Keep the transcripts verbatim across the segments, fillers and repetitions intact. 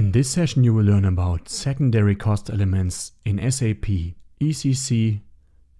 In this session you will learn about secondary cost elements in SAP E C C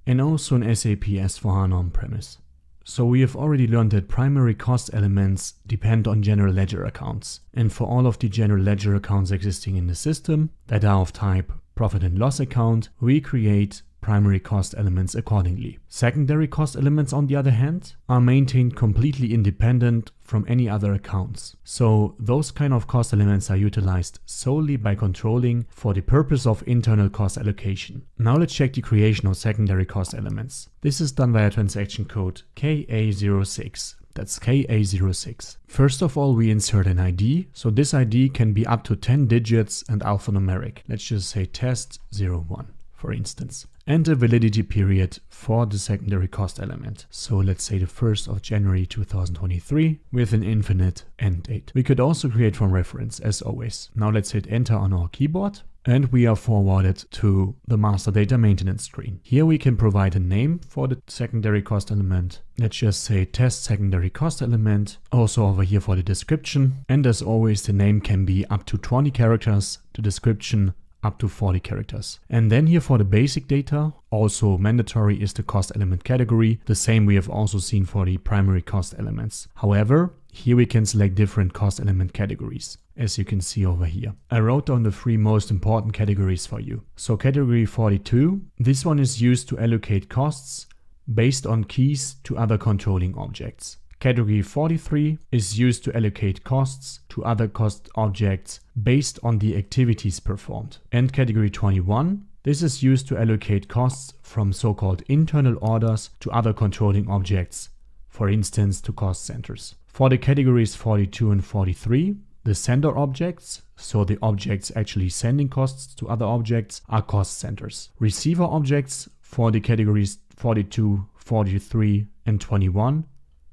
and also in SAP S four HANA on-premise. So we have already learned that primary cost elements depend on general ledger accounts, and for all of the general ledger accounts existing in the system that are of type profit and loss account, we create primary cost elements accordingly. Secondary cost elements, on the other hand, are maintained completely independent from any other accounts. So those kind of cost elements are utilized solely by Controlling for the purpose of internal cost allocation. Now let's check the creation of secondary cost elements. This is done via transaction code K A zero six. That's K A zero six. First of all, we insert an I D. So this I D can be up to ten digits and alphanumeric. Let's just say test zero one. For instance, and a validity period for the secondary cost element. So let's say the first of January two thousand twenty-three with an infinite end date. We could also create from reference as always. Now let's hit enter on our keyboard and we are forwarded to the master data maintenance screen. Here we can provide a name for the secondary cost element. Let's just say test secondary cost element. Also over here for the description. And as always, the name can be up to twenty characters, the description up to forty characters. And then here for the basic data, also mandatory is the cost element category. The same we have also seen for the primary cost elements. However, here we can select different cost element categories, as you can see over here. I wrote down the three most important categories for you. So category forty-two, this one is used to allocate costs based on keys to other controlling objects. Category forty-three is used to allocate costs to other cost objects based on the activities performed. And category twenty-one, this is used to allocate costs from so-called internal orders to other controlling objects, for instance to cost centers. For the categories forty-two and forty-three, the sender objects, so the objects actually sending costs to other objects, are cost centers. Receiver objects for the categories forty-two, forty-three and twenty-one,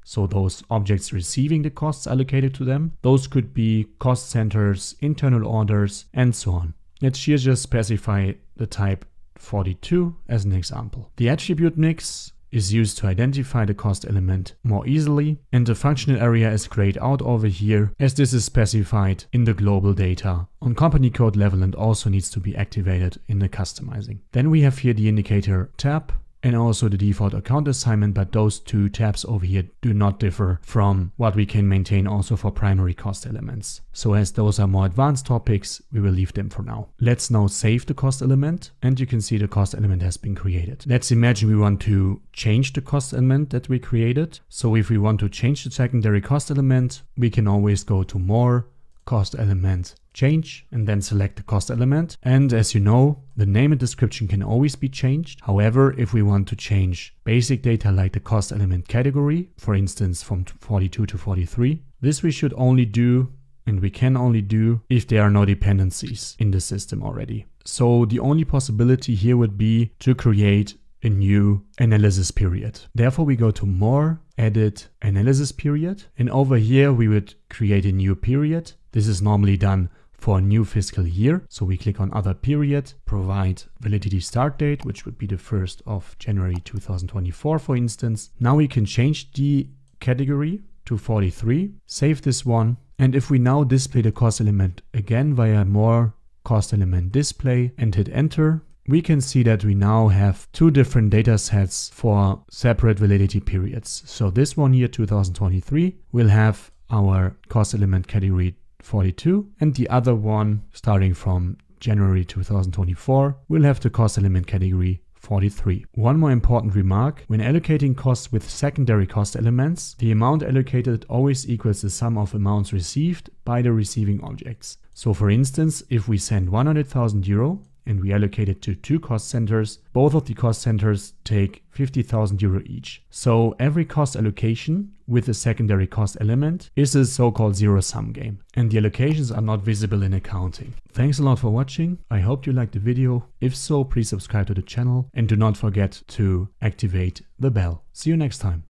so those objects receiving the costs allocated to them, those could be cost centers, internal orders, and so on. Let's here just specify the type forty-two as an example. The attribute mix is used to identify the cost element more easily, and the functional area is grayed out over here as this is specified in the global data on company code level and also needs to be activated in the customizing. Then we have here the indicator tab, and also the default account assignment, but those two tabs over here do not differ from what we can maintain also for primary cost elements. So as those are more advanced topics, we will leave them for now. Let's now save the cost element, and you can see the cost element has been created. Let's imagine we want to change the cost element that we created. So if we want to change the secondary cost element, we can always go to more, cost element, change, and then select the cost element. And as you know, the name and description can always be changed. However, if we want to change basic data like the cost element category, for instance from forty-two to forty-three, this we should only do, and we can only do, if there are no dependencies in the system already. So the only possibility here would be to create a new analysis period. Therefore, we go to more, edit, analysis period, and over here we would create a new period. This is normally done for a new fiscal year. So we click on other period, provide validity start date, which would be the first of January two thousand twenty-four, for instance. Now we can change the category to forty-three, save this one. And if we now display the cost element again via more cost element display and hit enter, we can see that we now have two different data sets for separate validity periods. So this one here, two thousand twenty-three, will have our cost element category forty-two, and the other one starting from January two thousand twenty-four will have the cost element category forty-three. One more important remark: when allocating costs with secondary cost elements, the amount allocated always equals the sum of amounts received by the receiving objects. So for instance, if we send one hundred thousand euro and we allocate it to two cost centers, both of the cost centers take fifty thousand euro each. So every cost allocation with a secondary cost element is a so-called zero-sum game, and the allocations are not visible in accounting. Thanks a lot for watching. I hope you liked the video. If so, please subscribe to the channel and do not forget to activate the bell. See you next time.